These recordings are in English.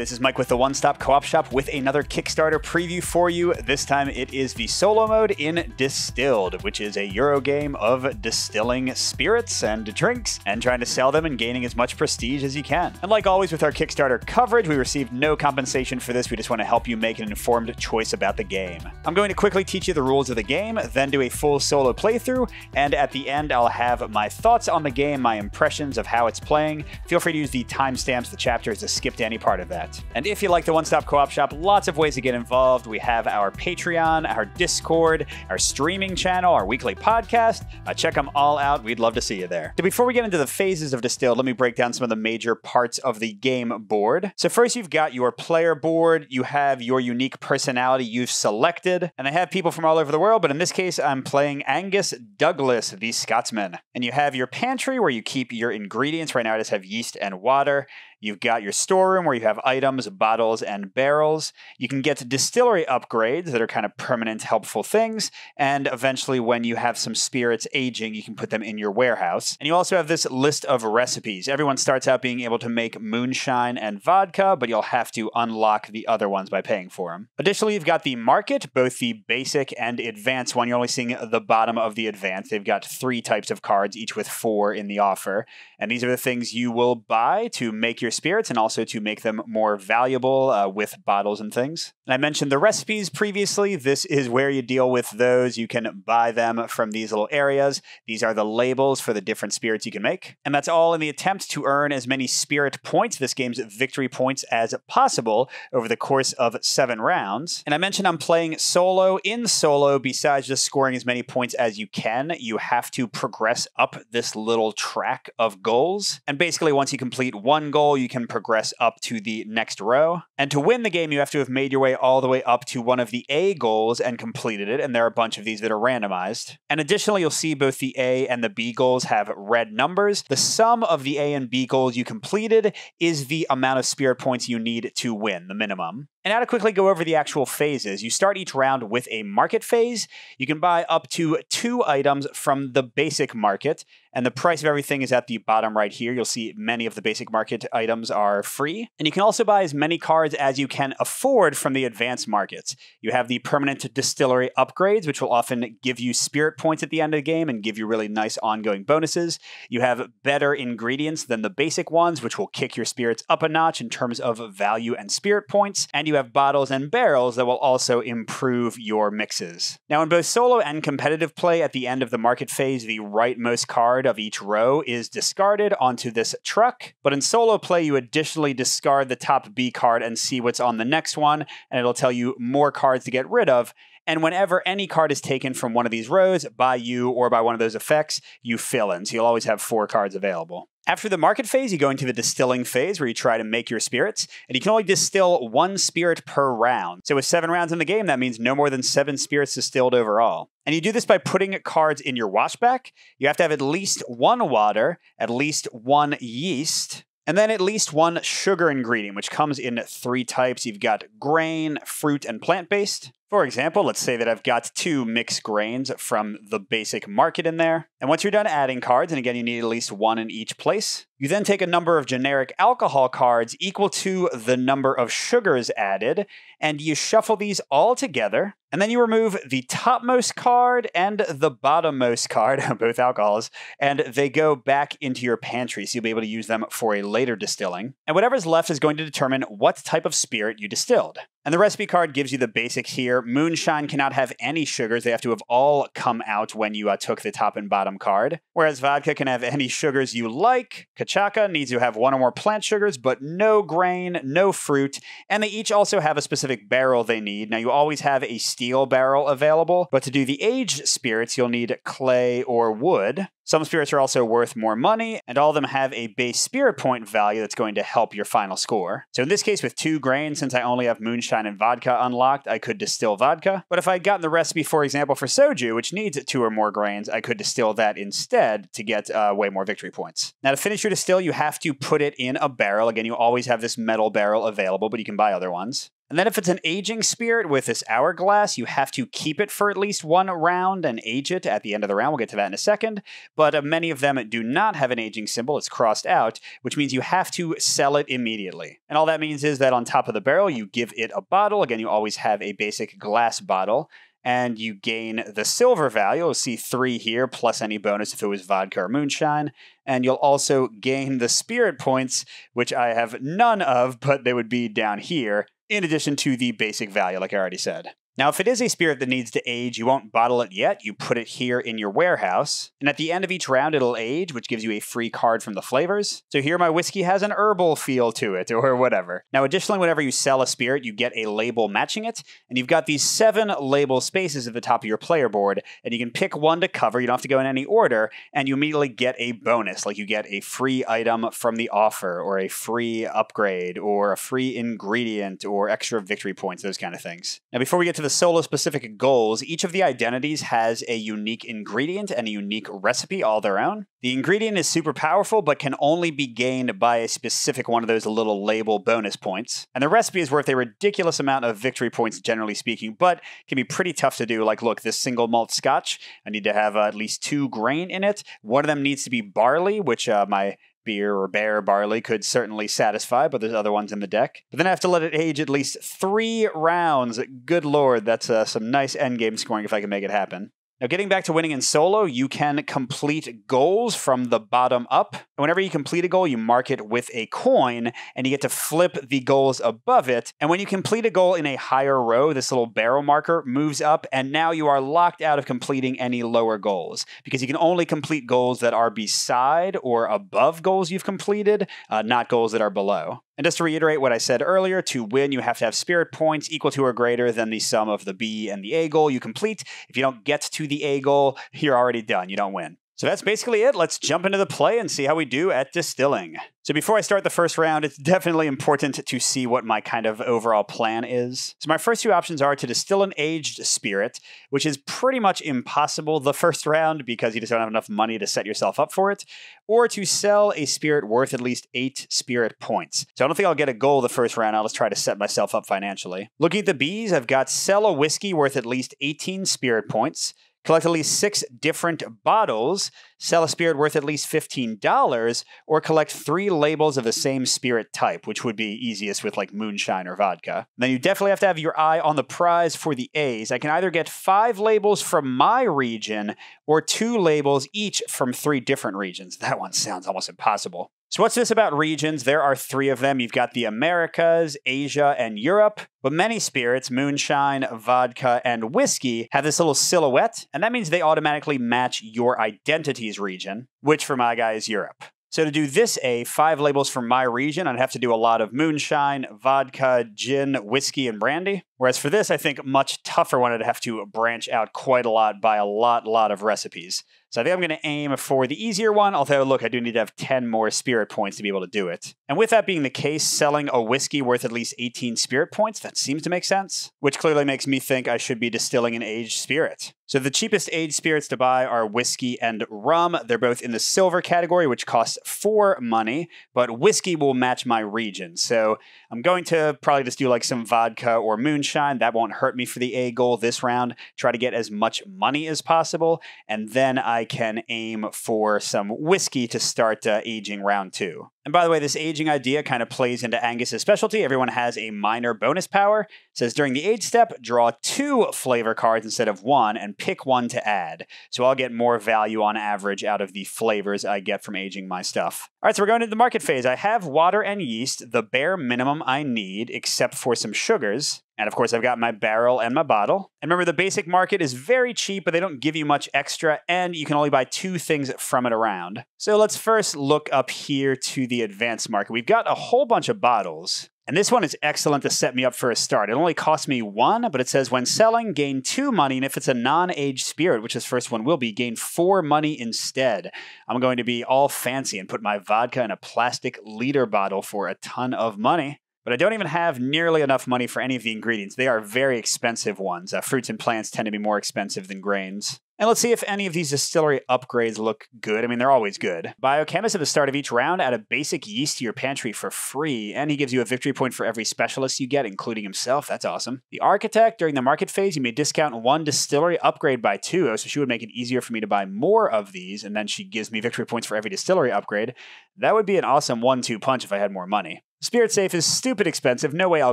this is Mike with the One Stop Co-op Shop with another Kickstarter preview for you. This time it is the solo mode in Distilled, which is a Euro game of distilling spirits and drinks and trying to sell them and gaining as much prestige as you can. And like always with our Kickstarter coverage, we received no compensation for this. We just want to help you make an informed choice about the game. I'm going to quickly teach you the rules of the game, then do a full solo playthrough, and at the end I'll have my thoughts on the game, my impressions of how it's playing. Feel free to use the timestamps, the chapters, to skip to any part of that. And if you like the One Stop Co-op Shop, lots of ways to get involved. We have our Patreon, our Discord, our streaming channel, our weekly podcast. Check them all out. We'd love to see you there. So before we get into the phases of Distilled, let me break down some of the major parts of the game board. So first you've got your player board. You have your unique personality you've selected. And I have people from all over the world, but in this case, I'm playing Angus Douglas, the Scotsman. And you have your pantry where you keep your ingredients. Right now I just have yeast and water. You've got your storeroom where you have items, bottles, and barrels. You can get distillery upgrades that are kind of permanent, helpful things. And eventually when you have some spirits aging, you can put them in your warehouse. And you also have this list of recipes. Everyone starts out being able to make moonshine and vodka, but you'll have to unlock the other ones by paying for them. Additionally, you've got the market, both the basic and advanced one. You're only seeing the bottom of the advanced. They've got 3 types of cards, each with 4 in the offer. And these are the things you will buy to make your spirits and also to make them more valuable with bottles and things. And I mentioned the recipes previously. This is where you deal with those. You can buy them from these little areas. These are the labels for the different spirits you can make. And that's all in the attempt to earn as many spirit points, this game's victory points, as possible over the course of 7 rounds. And I mentioned I'm playing solo. In solo, besides just scoring as many points as you can, you have to progress up this little track of goals. And basically once you complete one goal, you can progress up to the next row. And to win the game, you have to have made your way all the way up to one of the A goals and completed it, and there are a bunch of these that are randomized. And additionally, you'll see both the A and the B goals have red numbers. The sum of the A and B goals you completed is the amount of spirit points you need to win, the minimum. And now to quickly go over the actual phases. You start each round with a market phase. You can buy up to 2 items from the basic market, and the price of everything is at the bottom right here. You'll see many of the basic market items are free. And you can also buy as many cards as you can afford from the advanced markets. You have the permanent distillery upgrades, which will often give you spirit points at the end of the game and give you really nice ongoing bonuses. You have better ingredients than the basic ones, which will kick your spirits up a notch in terms of value and spirit points. And you have bottles and barrels that will also improve your mixes. Now in both solo and competitive play, at the end of the market phase, the rightmost card of each row is discarded onto this truck. But in solo play, you additionally discard the top B card and see what's on the next one, and it'll tell you more cards to get rid of. And whenever any card is taken from one of these rows by you or by one of those effects, you fill in. So you'll always have 4 cards available. After the market phase, you go into the distilling phase where you try to make your spirits, and you can only distill 1 spirit per round. So with 7 rounds in the game, that means no more than 7 spirits distilled overall. And you do this by putting cards in your washback. You have to have at least 1 water, at least 1 yeast, and then at least 1 sugar ingredient, which comes in 3 types. You've got grain, fruit, and plant-based. For example, let's say that I've got 2 mixed grains from the basic market in there. And once you're done adding cards, and again, you need at least 1 in each place, you then take a number of generic alcohol cards equal to the number of sugars added, and you shuffle these all together, and then you remove the topmost card and the bottommost card, both alcohols, and they go back into your pantry, so you'll be able to use them for a later distilling. And whatever's left is going to determine what type of spirit you distilled. And the recipe card gives you the basics here. Moonshine cannot have any sugars. They have to have all come out when you took the top and bottom card. Whereas vodka can have any sugars you like. Kachaka needs to have 1 or more plant sugars, but no grain, no fruit. And they each also have a specific barrel they need. Now, you always have a steel barrel available, but to do the aged spirits, you'll need clay or wood. Some spirits are also worth more money, and all of them have a base spirit point value that's going to help your final score. So in this case, with 2 grains, since I only have moonshine and vodka unlocked, I could distill vodka. But if I had gotten the recipe, for example, for soju, which needs 2 or more grains, I could distill that instead to get way more victory points. Now, to finish your distill, you have to put it in a barrel. Again, you always have this metal barrel available, but you can buy other ones. And then if it's an aging spirit with this hourglass, you have to keep it for at least one round and age it at the end of the round. We'll get to that in a second. But many of them do not have an aging symbol. It's crossed out, which means you have to sell it immediately. And all that means is that on top of the barrel, you give it a bottle. Again, you always have a basic glass bottle. And you gain the silver value, you'll see 3 here, plus any bonus if it was vodka or moonshine. And you'll also gain the spirit points, which I have none of, but they would be down here, in addition to the basic value, like I already said. Now, if it is a spirit that needs to age, you won't bottle it yet. You put it here in your warehouse. And at the end of each round, it'll age, which gives you a free card from the flavors. So here my whiskey has an herbal feel to it or whatever. Now, additionally, whenever you sell a spirit, you get a label matching it. And you've got these 7 label spaces at the top of your player board. And you can pick one to cover. You don't have to go in any order. And you immediately get a bonus, like you get a free item from the offer or a free upgrade or a free ingredient or extra victory points, those kind of things. Now, before we get to the solo-specific goals, each of the identities has a unique ingredient and a unique recipe all their own. The ingredient is super powerful, but can only be gained by a specific one of those little label bonus points. And the recipe is worth a ridiculous amount of victory points, generally speaking, but can be pretty tough to do. Like, look, this single malt scotch, I need to have at least 2 grain in it. One of them needs to be barley, which my beer or bear barley could certainly satisfy, but there's other ones in the deck. But then I have to let it age at least 3 rounds. Good lord, that's some nice endgame scoring if I can make it happen. Now, getting back to winning in solo, you can complete goals from the bottom up. And whenever you complete a goal, you mark it with a coin, and you get to flip the goals above it. And when you complete a goal in a higher row, this little barrel marker moves up, and now you are locked out of completing any lower goals, because you can only complete goals that are beside or above goals you've completed, not goals that are below. And just to reiterate what I said earlier, to win, you have to have spirit points equal to or greater than the sum of the B and the A goal you complete. If you don't get to the A goal, you're already done. You don't win. So that's basically it. Let's jump into the play and see how we do at distilling. So before I start the first round, it's definitely important to see what my kind of overall plan is. So my first 2 options are to distill an aged spirit, which is pretty much impossible the first round because you just don't have enough money to set yourself up for it, or to sell a spirit worth at least 8 spirit points. So I don't think I'll get a goal the first round. I'll just try to set myself up financially. Looking at the Bs, I've got sell a whiskey worth at least 18 spirit points, collect at least 6 different bottles, sell a spirit worth at least $15, or collect 3 labels of the same spirit type, which would be easiest with like moonshine or vodka. And then you definitely have to have your eye on the prize for the A's. I can either get 5 labels from my region or 2 labels each from 3 different regions. That one sounds almost impossible. So what's this about regions? There are 3 of them. You've got the Americas, Asia, and Europe. But many spirits, moonshine, vodka, and whiskey, have this little silhouette, and that means they automatically match your identity's region, which for my guy is Europe. So to do this A, 5 labels from my region, I'd have to do a lot of moonshine, vodka, gin, whiskey, and brandy. Whereas for this, I think much tougher one, I'd have to branch out quite a lot by a lot of recipes. So I think I'm going to aim for the easier one, although, look, I do need to have 10 more spirit points to be able to do it. And with that being the case, selling a whiskey worth at least 18 spirit points, that seems to make sense, which clearly makes me think I should be distilling an aged spirit. So the cheapest aged spirits to buy are whiskey and rum. They're both in the silver category, which costs 4 money, but whiskey will match my region. So I'm going to probably just do like some vodka or moonshine. That won't hurt me for the A goal this round. Try to get as much money as possible, and then I can aim for some whiskey to start aging round 2. And by the way, this aging idea kind of plays into Angus's specialty. Everyone has a minor bonus power. It says during the age step, draw 2 flavor cards instead of 1 and pick 1 to add. So I'll get more value on average out of the flavors I get from aging my stuff. All right, so we're going into the market phase. I have water and yeast, the bare minimum I need, except for some sugars. And of course, I've got my barrel and my bottle. And remember, the basic market is very cheap, but they don't give you much extra, and you can only buy 2 things from it around. So let's first look up here to the advanced market. We've got a whole bunch of bottles. And this one is excellent to set me up for a start. It only cost me 1, but it says when selling, gain 2 money. And if it's a non-aged spirit, which this first one will be, gain 4 money instead. I'm going to be all fancy and put my vodka in a plastic liter bottle for a ton of money. But I don't even have nearly enough money for any of the ingredients. They are very expensive ones. Fruits and plants tend to be more expensive than grains. And let's see if any of these distillery upgrades look good. I mean, they're always good. Biochemist at the start of each round, add a basic yeast to your pantry for free, and he gives you a victory point for every specialist you get, including himself. That's awesome. The Architect, during the market phase, you may discount one distillery upgrade by 2, so she would make it easier for me to buy more of these, and then she gives me victory points for every distillery upgrade. That would be an awesome 1-2 punch if I had more money. Spirit Safe is stupid expensive, no way I'll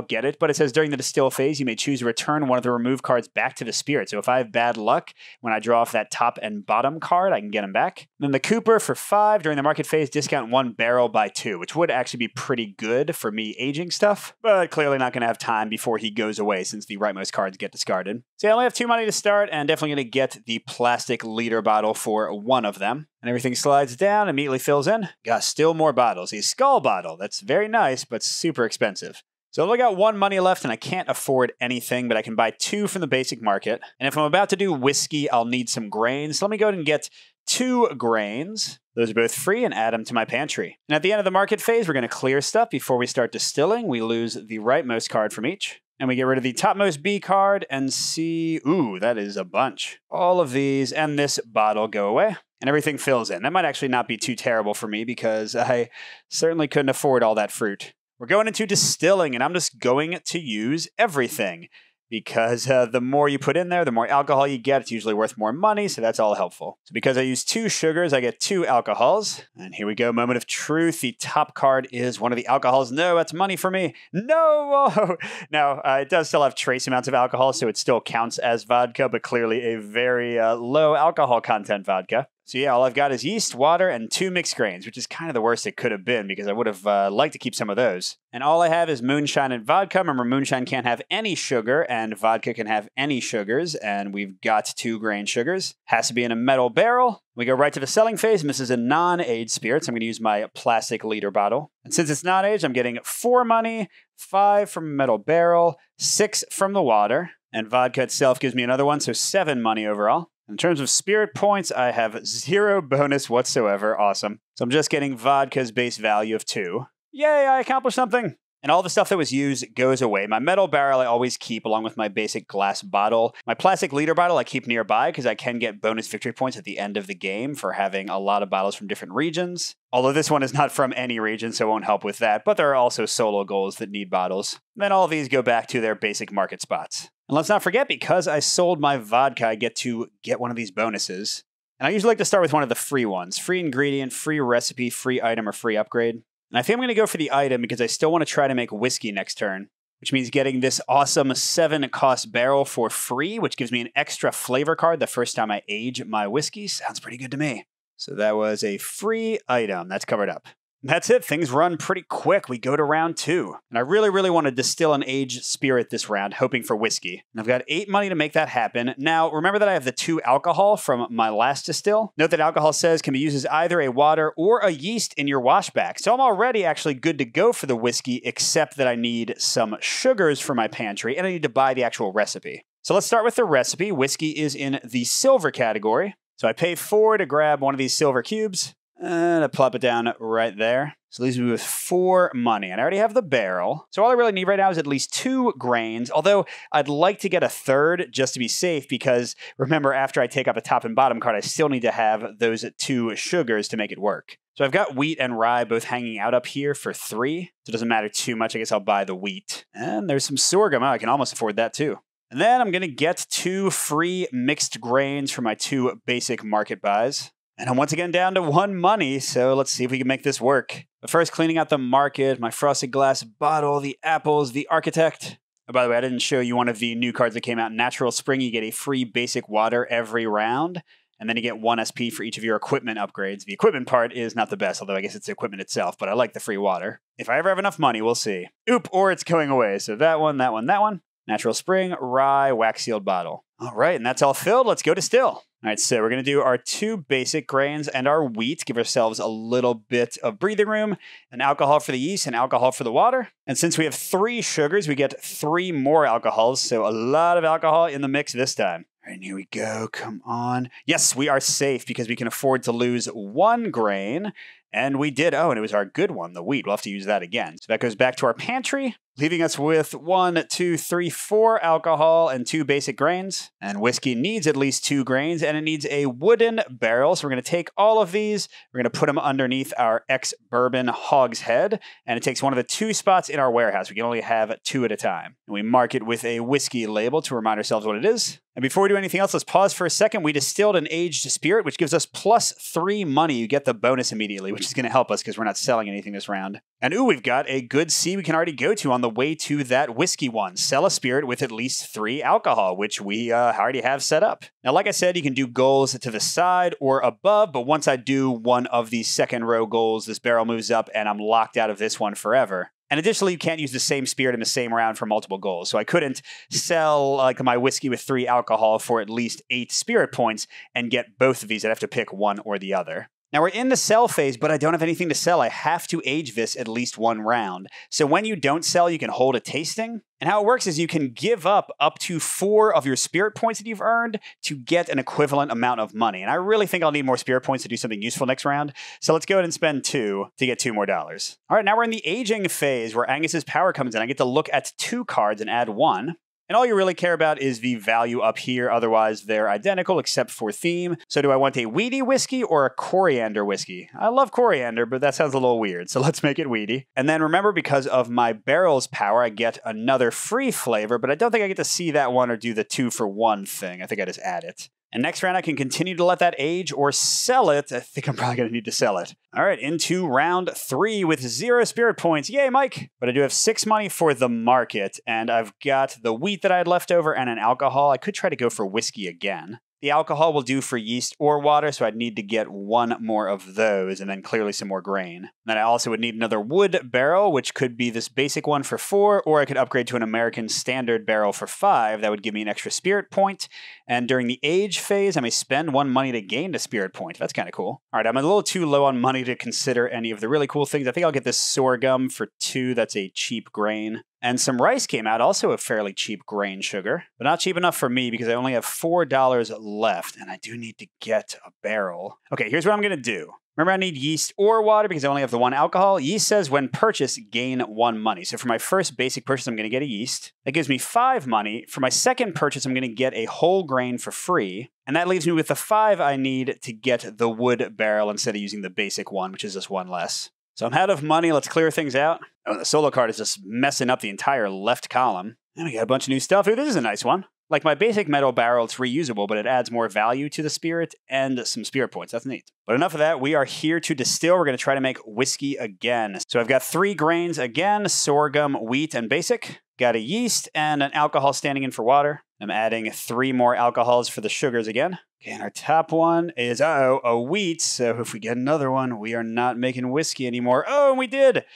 get it, but it says during the distill phase, you may choose to return one of the removed cards back to the spirit. So if I have bad luck, when I draw off that top and bottom card, I can get them back. And then the Cooper for 5, during the market phase, discount one barrel by 2, which would actually be pretty good for me aging stuff, but clearly not going to have time before he goes away since the rightmost cards get discarded. So I only have 2 money to start, and definitely going to get the plastic liter bottle for one of them. And everything slides down, immediately fills in. Got still more bottles. A skull bottle. That's very nice, but super expensive. So I've only got 1 money left and I can't afford anything, but I can buy 2 from the basic market. And if I'm about to do whiskey, I'll need some grains. So let me go ahead and get 2 grains. Those are both free and add them to my pantry. And at the end of the market phase, we're going to clear stuff before we start distilling. We lose the rightmost card from each. And we get rid of the topmost B card and C. Ooh, that is a bunch. All of these and this bottle go away. And everything fills in. That might actually not be too terrible for me because I certainly couldn't afford all that fruit. We're going into distilling, and I'm just going to use everything because the more you put in there, the more alcohol you get. It's usually worth more money, so that's all helpful. So because I use 2 sugars, I get 2 alcohols. And here we go, moment of truth. The top card is one of the alcohols. No, that's money for me. No! Now, it does still have trace amounts of alcohol, so it still counts as vodka, but clearly a very low alcohol content vodka. So yeah, all I've got is yeast, water, and 2 mixed grains, which is kind of the worst it could have been because I would have liked to keep some of those. And all I have is moonshine and vodka. Remember, moonshine can't have any sugar, and vodka can have any sugars, and we've got 2 grain sugars. Has to be in a metal barrel. We go right to the selling phase, and this is a non-aged spirit, so I'm going to use my plastic liter bottle. And since it's not aged, I'm getting 4 money, 5 from metal barrel, 6 from the water, and vodka itself gives me another one, so 7 money overall. In terms of spirit points, I have 0 bonus whatsoever. Awesome. So I'm just getting vodka's base value of 2. Yay, I accomplished something. And all the stuff that was used goes away. My metal barrel I always keep along with my basic glass bottle. My plastic liter bottle I keep nearby because I can get bonus victory points at the end of the game for having a lot of bottles from different regions. Although this one is not from any region, so it won't help with that. But there are also solo goals that need bottles. And then all of these go back to their basic market spots. And let's not forget, because I sold my vodka, I get to get one of these bonuses. And I usually like to start with one of the free ones. Free ingredient, free recipe, free item, or free upgrade. And I think I'm going to go for the item because I still want to try to make whiskey next turn, which means getting this awesome 7-cost barrel for free, which gives me an extra flavor card the first time I age my whiskey. Sounds pretty good to me. So that was a free item. That's covered up. That's it. Things run pretty quick. We go to round 2. And I really want to distill an aged spirit this round, hoping for whiskey. And I've got 8 money to make that happen. Now, remember that I have the 2 alcohol from my last distill. Note that alcohol says can be used as either a water or a yeast in your washback. So I'm already actually good to go for the whiskey, except that I need some sugars for my pantry, and I need to buy the actual recipe. So let's start with the recipe. Whiskey is in the silver category. So I pay 4 to grab one of these silver cubes. And I plop it down right there. So leaves me with 4 money, and I already have the barrel. So all I really need right now is at least 2 grains, although I'd like to get a 3rd just to be safe because remember, after I take out a top and bottom card, I still need to have those 2 sugars to make it work. So I've got wheat and rye both hanging out up here for 3. So it doesn't matter too much. I guess I'll buy the wheat. And there's some sorghum. Oh, I can almost afford that too. And then I'm going to get 2 free mixed grains for my 2 basic market buys. And I'm once again down to 1 money, so let's see if we can make this work. But first, cleaning out the market, my frosted glass bottle, the apples, the architect. Oh, by the way, I didn't show you one of the new cards that came out. Natural Spring, you get a free basic water every round, and then you get 1 SP for each of your equipment upgrades. The equipment part is not the best, although I guess it's the equipment itself, but I like the free water. If I ever have enough money, we'll see. Oop, or it's going away. So that one, that one, that one. Natural Spring, rye, wax sealed bottle. All right, and that's all filled. Let's go distill. All right, so we're going to do our 2 basic grains and our wheat. Give ourselves a little bit of breathing room, an alcohol for the yeast and alcohol for the water. And since we have 3 sugars, we get 3 more alcohols. So a lot of alcohol in the mix this time. All right, and here we go. Come on. Yes, we are safe because we can afford to lose 1 grain And we did, oh, and it was our good one, the wheat. We'll have to use that again. So that goes back to our pantry, leaving us with 1, 2, 3, 4 alcohol and 2 basic grains. And whiskey needs at least 2 grains, and it needs a wooden barrel. So we're going to take all of these. We're going to put them underneath our ex-bourbon hogshead. And it takes one of the 2 spots in our warehouse. We can only have 2 at a time. And we mark it with a whiskey label to remind ourselves what it is. And before we do anything else, let's pause for a second. We distilled an aged spirit, which gives us +3 money. You get the bonus immediately, which is going to help us because we're not selling anything this round. And ooh, we've got a good C we can already go to on the way to that whiskey one. Sell a spirit with at least 3 alcohol, which we already have set up. Now, like I said, you can do goals to the side or above, but once I do one of the second row goals, this barrel moves up and I'm locked out of this one forever. And additionally, you can't use the same spirit in the same round for multiple goals. So I couldn't sell like my whiskey with 3 alcohol for at least 8 spirit points and get both of these. I'd have to pick one or the other. Now we're in the sell phase, but I don't have anything to sell. I have to age this at least 1 round. So when you don't sell, you can hold a tasting. And how it works is you can give up to 4 of your spirit points that you've earned to get an equivalent amount of money. And I really think I'll need more spirit points to do something useful next round. So let's go ahead and spend 2 to get 2 more dollars. All right, now we're in the aging phase where Angus's power comes in. I get to look at 2 cards and add 1. And all you really care about is the value up here. Otherwise, they're identical except for theme. So do I want a weedy whiskey or a coriander whiskey? I love coriander, but that sounds a little weird. So let's make it weedy. And then remember, because of my barrel's power, I get another free flavor, but I don't think I get to see that one or do the 2-for-1 thing. I think I just add it. And next round, I can continue to let that age or sell it. I think I'm probably going to need to sell it. All right, into round 3 with 0 spirit points. Yay, Mike! But I do have 6 money for the market, and I've got the wheat that I had left over and an alcohol. I could try to go for whiskey again. The alcohol will do for yeast or water, so I'd need to get 1 more of those, and then clearly some more grain. And then I also would need another wood barrel, which could be this basic one for 4, or I could upgrade to an American standard barrel for 5. That would give me an extra spirit point. And during the age phase, I may spend 1 money to gain a spirit point. That's kind of cool. All right, I'm a little too low on money to consider any of the really cool things. I think I'll get this sorghum for 2. That's a cheap grain. And some rice came out, also a fairly cheap grain sugar, but not cheap enough for me because I only have $4 left and I do need to get a barrel. Okay, here's what I'm gonna do. Remember, I need yeast or water because I only have the 1 alcohol. Yeast says when purchased, gain 1 money. So for my first basic purchase, I'm going to get a yeast. That gives me 5 money. For my second purchase, I'm going to get a whole grain for free. And that leaves me with the 5 I need to get the wood barrel instead of using the basic one, which is just 1 less. So I'm out of money. Let's clear things out. Oh, the solo card is just messing up the entire left column. And we got a bunch of new stuff. Ooh, this is a nice one. Like my basic metal barrel, it's reusable, but it adds more value to the spirit and some spirit points. That's neat. But enough of that. We are here to distill. We're going to try to make whiskey again. So I've got 3 grains again, sorghum, wheat, and basic. Got a yeast and an alcohol standing in for water. I'm adding 3 more alcohols for the sugars again. Okay, and our top one is, a wheat. So if we get another one, we are not making whiskey anymore. Oh, and we did.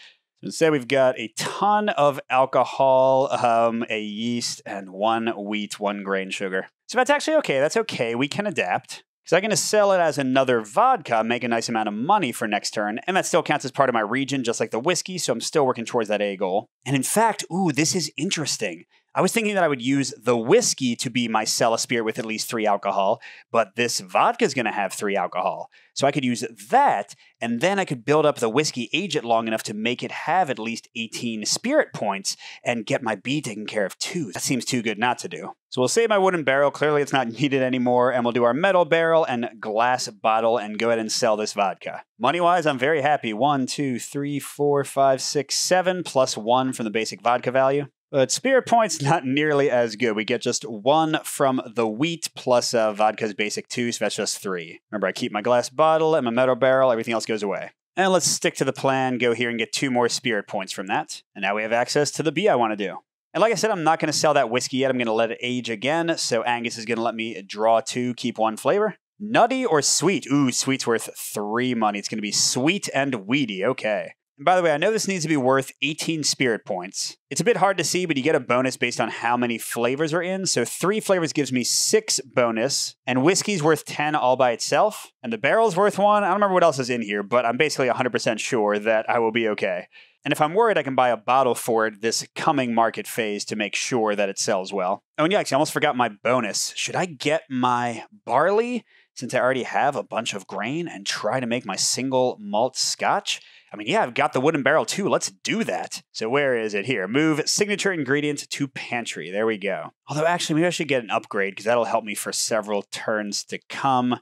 So instead, we've got a ton of alcohol, a yeast, and 1 wheat, 1 grain sugar. So that's actually okay. That's okay. We can adapt. Because I'm going to sell it as another vodka, make a nice amount of money for next turn, and that still counts as part of my region, just like the whiskey, so I'm still working towards that A goal. And in fact, ooh, this is interesting. I was thinking that I would use the whiskey to be my sell a spirit with at least 3 alcohol, but this vodka is going to have 3 alcohol. So I could use that, and then I could build up the whiskey, age it long enough to make it have at least 18 spirit points and get my B taken care of too. That seems too good not to do. So we'll save my wooden barrel. Clearly it's not needed anymore, and we'll do our metal barrel and glass bottle and go ahead and sell this vodka. Money-wise, I'm very happy. 1, 2, 3, 4, 5, 6, 7 +1 from the basic vodka value. But spirit points, not nearly as good. We get just 1 from the wheat plus vodka's basic 2, so that's just 3. Remember, I keep my glass bottle and my metal barrel. Everything else goes away. And let's stick to the plan, go here and get 2 more spirit points from that. And now we have access to the B I want to do. And like I said, I'm not going to sell that whiskey yet. I'm going to let it age again. So Angus is going to let me draw 2, keep 1 flavor. Nutty or sweet? Ooh, sweet's worth 3 money. It's going to be sweet and weedy. Okay. And by the way, I know this needs to be worth 18 spirit points. It's a bit hard to see, but you get a bonus based on how many flavors are in. So 3 flavors gives me 6 bonus, and whiskey's worth 10 all by itself, and the barrel's worth 1. I don't remember what else is in here, but I'm basically 100% sure that I will be okay. And if I'm worried, I can buy a bottle for it this coming market phase to make sure that it sells well. Oh, and yikes, I almost forgot my bonus. Should I get my barley? since I already have a bunch of grain and try to make my single malt scotch? I mean, yeah, I've got the wooden barrel too. Let's do that. So where is it here? Move signature ingredients to pantry. There we go. Although actually, maybe I should get an upgrade because that'll help me for several turns to come.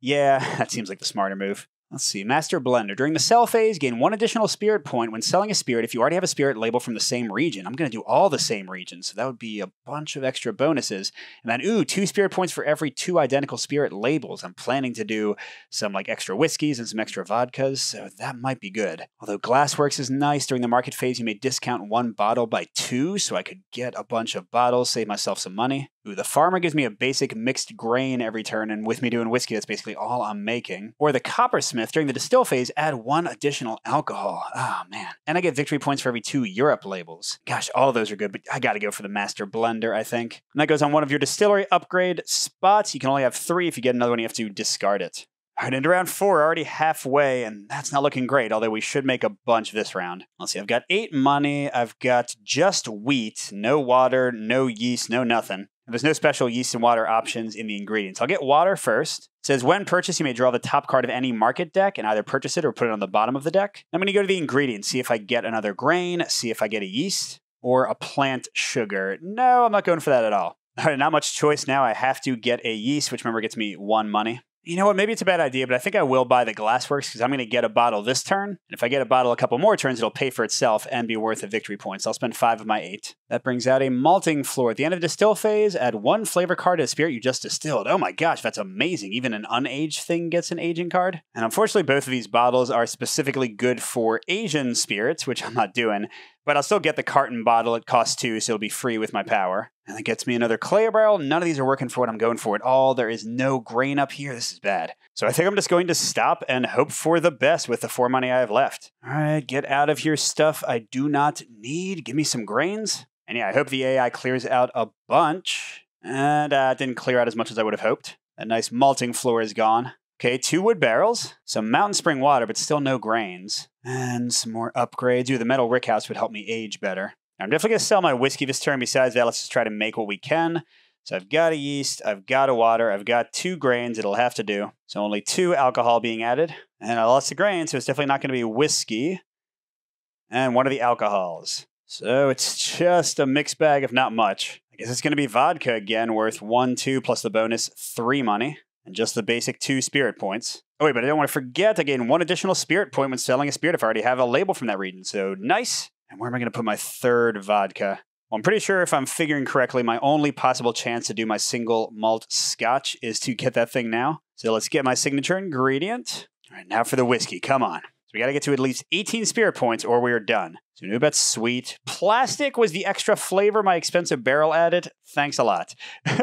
Yeah, that seems like the smarter move. Let's see, Master Blender. During the sell phase, gain 1 additional spirit point when selling a spirit if you already have a spirit label from the same region. I'm going to do all the same regions, so that would be a bunch of extra bonuses. And then, ooh, 2 spirit points for every 2 identical spirit labels. I'm planning to do some like extra whiskeys and some extra vodkas, so that might be good. Although Glassworks is nice. During the market phase, you may discount 1 bottle by 2, so I could get a bunch of bottles, save myself some money. Ooh, the farmer gives me a basic mixed grain every turn, and with me doing whiskey, that's basically all I'm making. Or the coppersmith, during the distill phase, add 1 additional alcohol. Ah, man. And I get victory points for every 2 Europe labels. Gosh, all of those are good, but I gotta go for the master blender, I think. And that goes on one of your distillery upgrade spots. You can only have 3. If you get another one, you have to discard it. All right, into round 4, we're already halfway, and that's not looking great, although we should make a bunch this round. Let's see, I've got 8 money, I've got just wheat, no water, no yeast, no nothing. There's no special yeast and water options in the ingredients. I'll get water first. It says, when purchased, you may draw the top card of any market deck and either purchase it or put it on the bottom of the deck. I'm going to go to the ingredients, see if I get another grain, see if I get a yeast, or a plant sugar. No, I'm not going for that at all. All right, not much choice now. I have to get a yeast, which remember gets me 1 money. You know what, maybe it's a bad idea, but I think I will buy the Glassworks because I'm going to get a bottle this turn. And if I get a bottle a couple more turns, it'll pay for itself and be worth a victory point. So I'll spend 5 of my 8. That brings out a malting floor. At the end of the distill phase, add 1 flavor card to the spirit you just distilled. Oh my gosh, that's amazing. Even an unaged thing gets an aging card. And unfortunately, both of these bottles are specifically good for Asian spirits, which I'm not doing. But I'll still get the carton bottle. It costs 2, so it'll be free with my power. And that gets me another clay barrel. None of these are working for what I'm going for at all. There is no grain up here. This is bad. So I think I'm just going to stop and hope for the best with the 4 money I have left. All right, get out of here stuff I do not need. Give me some grains. And yeah, I hope the AI clears out a bunch. And it didn't clear out as much as I would have hoped. That nice malting floor is gone. Okay, 2 wood barrels, some mountain spring water, but still no grains. And some more upgrades. Ooh, the metal rickhouse would help me age better. Now, I'm definitely going to sell my whiskey this turn. Besides that, let's just try to make what we can. So I've got a yeast, I've got a water, I've got 2 grains, it'll have to do. So only 2 alcohol being added. And I lost the grain, so it's definitely not going to be whiskey. And 1 of the alcohols. So it's just a mixed bag, if not much. I guess it's going to be vodka again, worth 1, 2, plus the bonus 3 money. And just the basic 2 spirit points. Oh wait, but I don't want to forget, I gain 1 additional spirit point when selling a spirit if I already have a label from that region, so nice. And where am I going to put my 3rd vodka? Well, I'm pretty sure if I'm figuring correctly, my only possible chance to do my single malt scotch is to get that thing now. So let's get my signature ingredient. All right, now for the whiskey, come on. So we got to get to at least 18 spirit points or we are done. So we knew about sweet. Plastic was the extra flavor my expensive barrel added. Thanks a lot.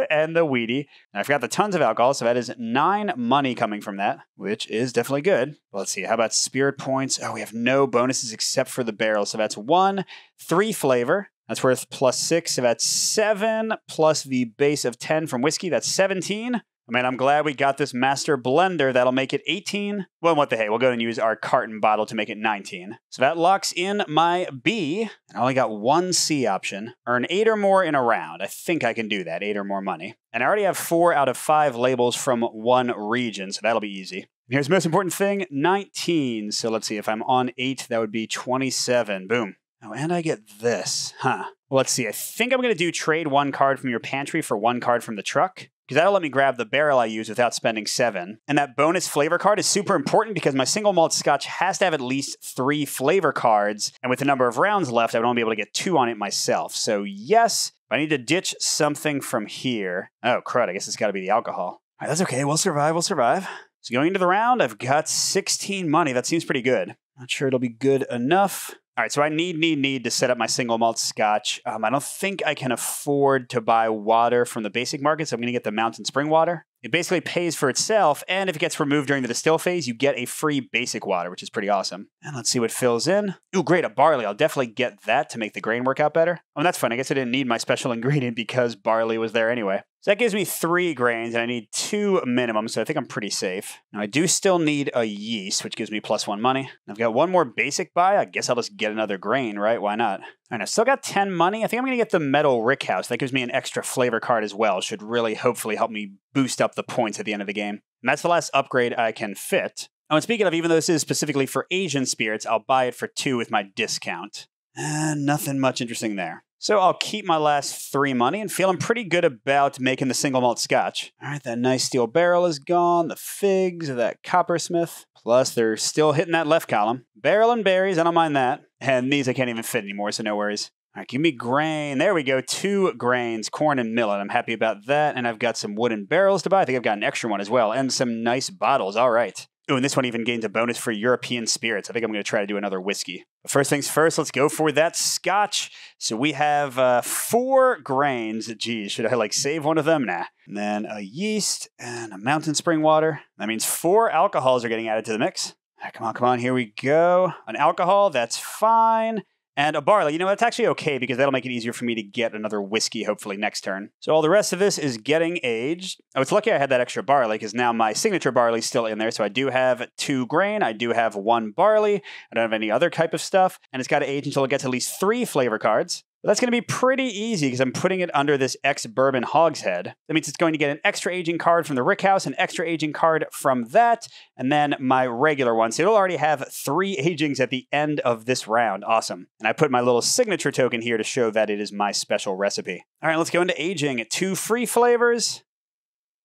And the weedy. And I forgot the tons of alcohol, so that is 9 money coming from that, which is definitely good. Well, let's see. How about spirit points? Oh, we have no bonuses except for the barrel. So that's 1, 3 flavor. That's worth +6. So that's 7 plus the base of 10 from whiskey. That's 17. I mean, I'm glad we got this master blender. That'll make it 18. Well, what the hey, we'll go and use our carton bottle to make it 19. So that locks in my B. And I only got 1 C option. Earn 8 or more in a round. I think I can do that, 8 or more money. And I already have 4 out of 5 labels from 1 region, so that'll be easy. And here's the most important thing, 19. So let's see, if I'm on 8, that would be 27. Boom. Oh, and I get this, huh? Well, let's see, I think I'm gonna do trade 1 card from your pantry for 1 card from the truck, because that'll let me grab the barrel I use without spending 7. And that bonus flavor card is super important because my single malt scotch has to have at least 3 flavor cards, and with the number of rounds left, I would only be able to get 2 on it myself. So yes, I need to ditch something from here. Oh crud, I guess it's gotta be the alcohol. All right, that's okay, we'll survive, we'll survive. So going into the round, I've got 16 money, that seems pretty good. Not sure it'll be good enough. All right, so I need to set up my single malt scotch. I don't think I can afford to buy water from the basic market, so I'm going to get the mountain spring water. It basically pays for itself, and if it gets removed during the distill phase, you get a free basic water, which is pretty awesome. And let's see what fills in. Ooh, great, a barley. I'll definitely get that to make the grain work out better. Oh, and that's fun. I guess I didn't need my special ingredient because barley was there anyway. So that gives me 3 grains, and I need 2 minimum, so I think I'm pretty safe. Now, I do still need a yeast, which gives me +1 money. And I've got 1 more basic buy. I guess I'll just get another grain, right? Why not? All right, I still got 10 money. I think I'm going to get the metal rickhouse. That gives me an extra flavor card as well. Should really hopefully help me boost up the points at the end of the game. And that's the last upgrade I can fit. Oh, and speaking of, even though this is specifically for Asian spirits, I'll buy it for 2 with my discount. Nothing much interesting there. So I'll keep my last 3 money and feeling pretty good about making the single malt scotch. All right, that nice steel barrel is gone, the figs of that coppersmith. Plus, they're still hitting that left column. Barrel and berries, I don't mind that. And these I can't even fit anymore, so no worries. All right, give me grain. There we go, 2 grains, corn and millet. I'm happy about that. And I've got some wooden barrels to buy. I think I've got an extra one as well. And some nice bottles, all right. Oh, and this one even gains a bonus for European spirits. I think I'm going to try to do another whiskey. But first things first, let's go for that scotch. So we have 4 grains. Geez, should I like save one of them? Nah. And then a yeast and a mountain spring water. That means 4 alcohols are getting added to the mix. All right, come on, come on. Here we go. An alcohol, that's fine. And a barley, you know, that's actually okay because that'll make it easier for me to get another whiskey, hopefully, next turn. So all the rest of this is getting aged. Oh, it's lucky I had that extra barley because now my signature barley's still in there. So I do have 2 grain, I do have 1 barley, I don't have any other type of stuff, and it's got to age until it gets at least 3 flavor cards. But that's going to be pretty easy because I'm putting it under this ex-bourbon hogshead. That means it's going to get an extra aging card from the rickhouse, an extra aging card from that, and then my regular one. So it'll already have 3 agings at the end of this round. Awesome. And I put my little signature token here to show that it is my special recipe. All right, let's go into aging. 2 free flavors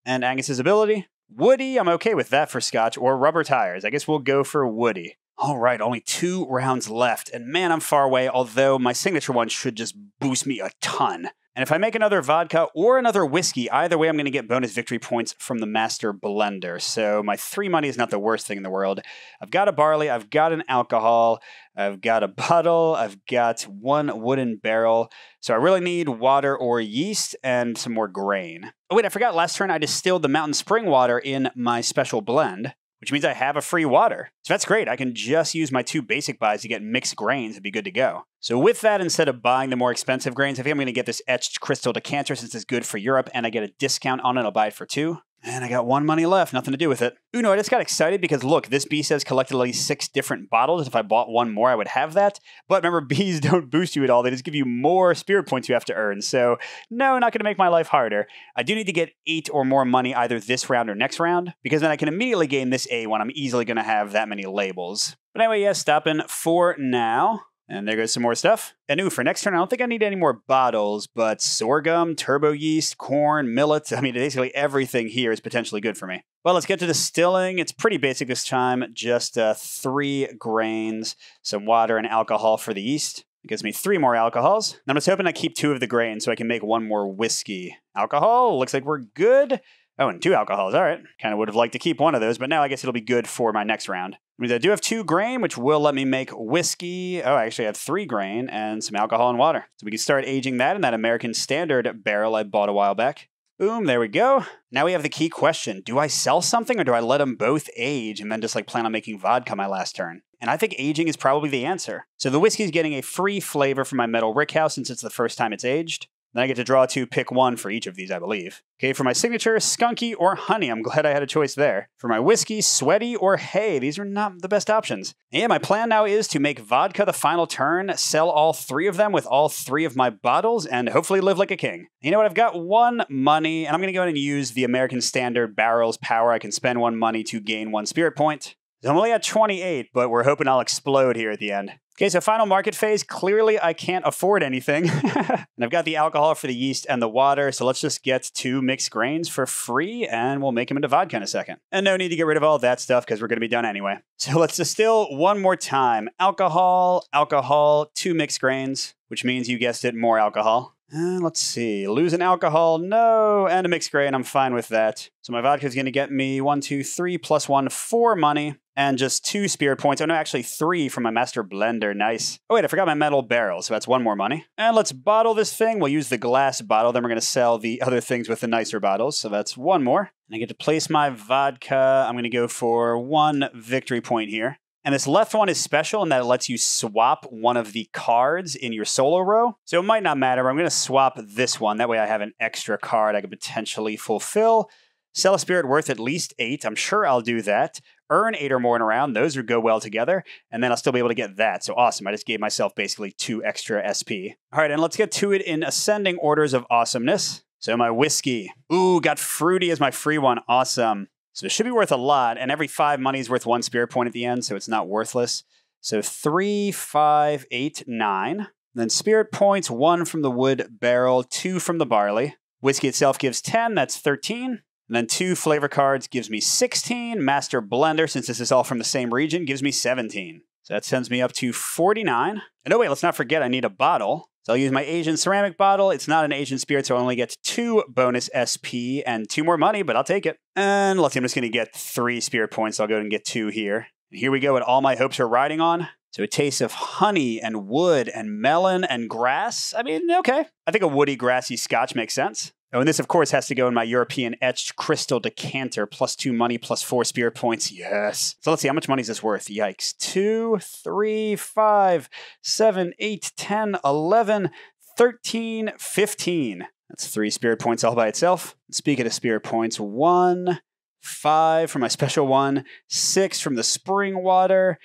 and Angus's ability. Woody, I'm okay with that for scotch or rubber tires. I guess we'll go for woody. All right, only 2 rounds left, and man, I'm far away, although my signature one should just boost me a ton. And if I make another vodka or another whiskey, either way, I'm going to get bonus victory points from the master blender. So my 3 money is not the worst thing in the world. I've got a barley, I've got an alcohol, I've got a bottle, I've got 1 wooden barrel. So I really need water or yeast and some more grain. Oh wait, I forgot last turn I distilled the mountain spring water in my special blend, which means I have a free water. So that's great. I can just use my 2 basic buys to get mixed grains and be good to go. So with that, instead of buying the more expensive grains, I think I'm going to get this etched crystal decanter since it's good for Europe, and I get a discount on it. I'll buy it for 2. And I got 1 money left, nothing to do with it. Ooh, no, I just got excited because look, this bee says collectively 6 different bottles. If I bought 1 more, I would have that. But remember, bees don't boost you at all. They just give you more spirit points you have to earn. So no, not gonna make my life harder. I do need to get 8 or more money either this round or next round, because then I can immediately gain this A1. I'm easily gonna have that many labels. But anyway, yeah, stopping for now. And there goes some more stuff. And ooh, for next turn, I don't think I need any more bottles, but sorghum, turbo yeast, corn, millets. I mean, basically everything here is potentially good for me. Well, let's get to distilling. It's pretty basic this time. Just 3 grains, some water and alcohol for the yeast. It gives me 3 more alcohols. I'm just hoping I keep 2 of the grains so I can make 1 more whiskey. Alcohol, looks like we're good. Oh, and 2 alcohols, all right. Kind of would have liked to keep 1 of those, but now I guess it'll be good for my next round. It means I do have 2 grain, which will let me make whiskey. Oh, I actually have 3 grain and some alcohol and water. So we can start aging that in that American Standard barrel I bought a while back. Boom, there we go. Now we have the key question. Do I sell something or do I let them both age and then just like plan on making vodka my last turn? And I think aging is probably the answer. So the whiskey is getting a free flavor from my metal rickhouse since it's the first time it's aged. Then I get to draw 2, pick 1 for each of these, I believe. Okay, for my signature, skunky or honey. I'm glad I had a choice there. For my whiskey, sweaty or hay. These are not the best options. And yeah, my plan now is to make vodka the final turn, sell all 3 of them with all 3 of my bottles, and hopefully live like a king. You know what? I've got 1 money, and I'm going to go ahead and use the American Standard barrel's power. I can spend 1 money to gain 1 spirit point. So I'm only at 28, but we're hoping I'll explode here at the end. Okay, so final market phase, clearly I can't afford anything. And I've got the alcohol for the yeast and the water, so let's just get 2 mixed grains for free and we'll make them into vodka in a second. And no need to get rid of all that stuff because we're gonna be done anyway. So let's distill 1 more time. Alcohol, alcohol, 2 mixed grains, which means you guessed it, more alcohol. Let's see, lose an alcohol, no, and a mixed grain, I'm fine with that. So my vodka is gonna get me 1, 2, 3, plus 1, 4 money. And just 2 spirit points. Oh no, actually 3 from my master blender, nice. Oh wait, I forgot my metal barrel, so that's 1 more money. And let's bottle this thing. We'll use the glass bottle, then we're gonna sell the other things with the nicer bottles, so that's 1 more. And I get to place my vodka. I'm gonna go for 1 victory point here. And this left one is special in that it lets you swap 1 of the cards in your solo row. So it might not matter, but I'm gonna swap this one. That way I have an extra card I could potentially fulfill. Sell a spirit worth at least 8. I'm sure I'll do that. Earn 8 or more in a round. Those would go well together. And then I'll still be able to get that. So awesome. I just gave myself basically 2 extra SP. All right, and let's get to it in ascending orders of awesomeness. So my whiskey. Ooh, got fruity as my free one. Awesome. So it should be worth a lot, and every 5 money is worth 1 spirit point at the end, so it's not worthless. So 3, 5, 8, 9. Then spirit points, 1 from the wood barrel, 2 from the barley. Whiskey itself gives 10, that's 13. And then 2 flavor cards gives me 16. Master blender, since this is all from the same region, gives me 17. So that sends me up to 49. And oh wait, let's not forget I need a bottle. So I'll use my Asian ceramic bottle. It's not an Asian spirit, so I only get 2 bonus SP and 2 more money, but I'll take it. And let's see, I'm just gonna get 3 spirit points. So I'll go and get 2 here. And here we go, what all my hopes are riding on. So a taste of honey and wood and melon and grass. I mean, okay. I think a woody, grassy scotch makes sense. Oh, and this of course has to go in my European etched crystal decanter, plus 2 money, plus 4 spirit points, yes. So let's see, how much money is this worth? Yikes, 2, 3, 5, 7, 8, 10, 11, 13, 15. That's 3 spirit points all by itself. Speaking of spirit points, 1, 5 from my special one, 6 from the spring water,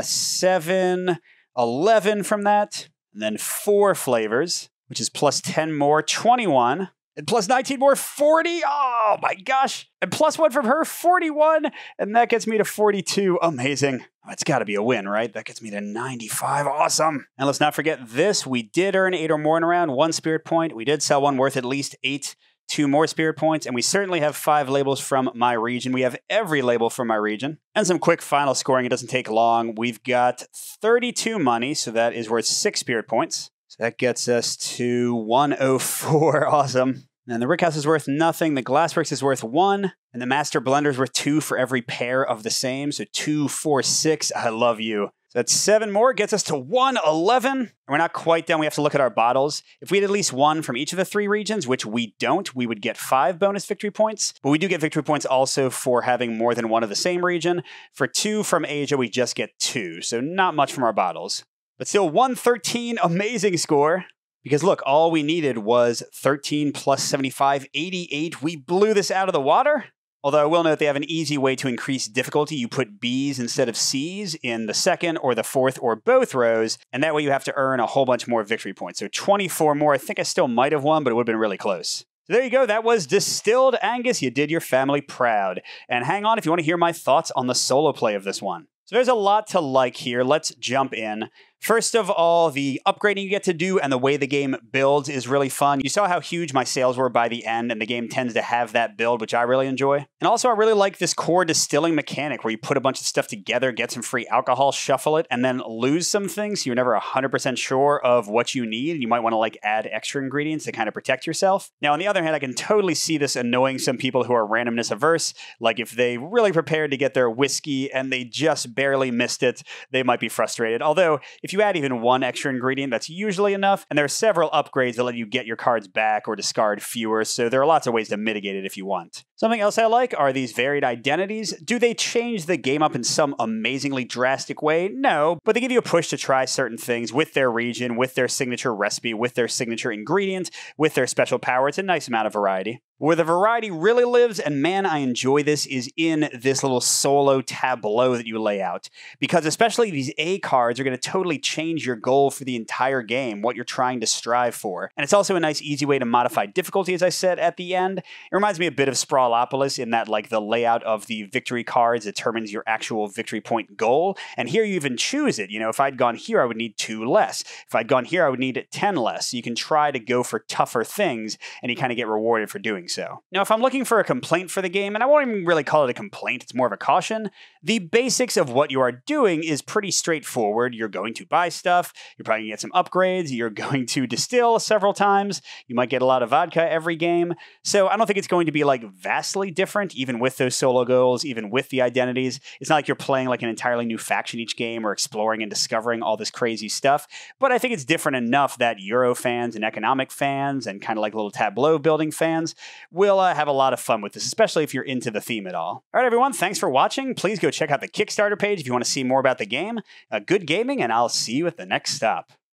7, 11 from that, and then 4 flavors, which is plus 10 more, 21. And plus 19 more, 40, oh my gosh. And plus 1 from her, 41. And that gets me to 42, amazing. That's gotta be a win, right? That gets me to 95, awesome. And let's not forget this, we did earn 8 or more in a round, 1 spirit point. We did sell 1 worth at least 8, 2 more spirit points. And we certainly have 5 labels from my region. We have every label from my region. And some quick final scoring, it doesn't take long. We've got 32 money, so that is worth 6 spirit points. So that gets us to 104, awesome. And the rickhouse is worth nothing, the glassworks is worth 1, and the master blender is worth 2 for every pair of the same, so 2, 4, 6, I love you. So that's 7 more, gets us to 111, and we're not quite done, we have to look at our bottles. If we had at least 1 from each of the 3 regions, which we don't, we would get 5 bonus victory points, but we do get victory points also for having more than 1 of the same region. For 2 from Asia, we just get 2, so not much from our bottles. But still 113, amazing score. Because look, all we needed was 13 plus 75, 88. We blew this out of the water. Although I will note they have an easy way to increase difficulty. You put Bs instead of Cs in the 2nd or the 4th or both rows. And that way you have to earn a whole bunch more victory points. So 24 more. I think I still might have won, but it would have been really close. So there you go. That was Distilled. Angus, you did your family proud. And hang on if you want to hear my thoughts on the solo play of this one. So there's a lot to like here. Let's jump in. First of all, the upgrading you get to do and the way the game builds is really fun. You saw how huge my sales were by the end, and the game tends to have that build, which I really enjoy. And also, I really like this core distilling mechanic where you put a bunch of stuff together, get some free alcohol, shuffle it, and then lose some things. So you're never 100% sure of what you need, and you might want to like add extra ingredients to kind of protect yourself. Now, on the other hand, I can totally see this annoying some people who are randomness averse. Like if they really prepared to get their whiskey and they just barely missed it, they might be frustrated. Although, if you add even 1 extra ingredient, that's usually enough. And there are several upgrades that let you get your cards back or discard fewer, so there are lots of ways to mitigate it if you want. Something else I like are these varied identities. Do they change the game up in some amazingly drastic way? No, but they give you a push to try certain things with their region, with their signature recipe, with their signature ingredient, with their special power. It's a nice amount of variety. Where the variety really lives, and man, I enjoy this, is in this little solo tableau that you lay out. Because especially these A cards are going to totally change your goal for the entire game, what you're trying to strive for. And it's also a nice, easy way to modify difficulty, as I said at the end. It reminds me a bit of Sprawlopolis in that, like, the layout of the victory cards determines your actual victory point goal. And here you even choose it. You know, if I'd gone here, I would need 2 less. If I'd gone here, I would need 10 less. So you can try to go for tougher things, and you kind of get rewarded for doing so. Now, if I'm looking for a complaint for the game, and I won't even really call it a complaint, it's more of a caution, the basics of what you are doing is pretty straightforward. You're going to buy stuff, you're probably gonna get some upgrades, you're going to distill several times, you might get a lot of vodka every game. So I don't think it's going to be like vastly different, even with those solo goals, even with the identities. It's not like you're playing like an entirely new faction each game or exploring and discovering all this crazy stuff. But I think it's different enough that Euro fans and economic fans and kind of like little tableau building fans we'll have a lot of fun with this, especially if you're into the theme at all. All right, everyone, thanks for watching. Please go check out the Kickstarter page if you want to see more about the game. Good gaming, and I'll see you at the next stop.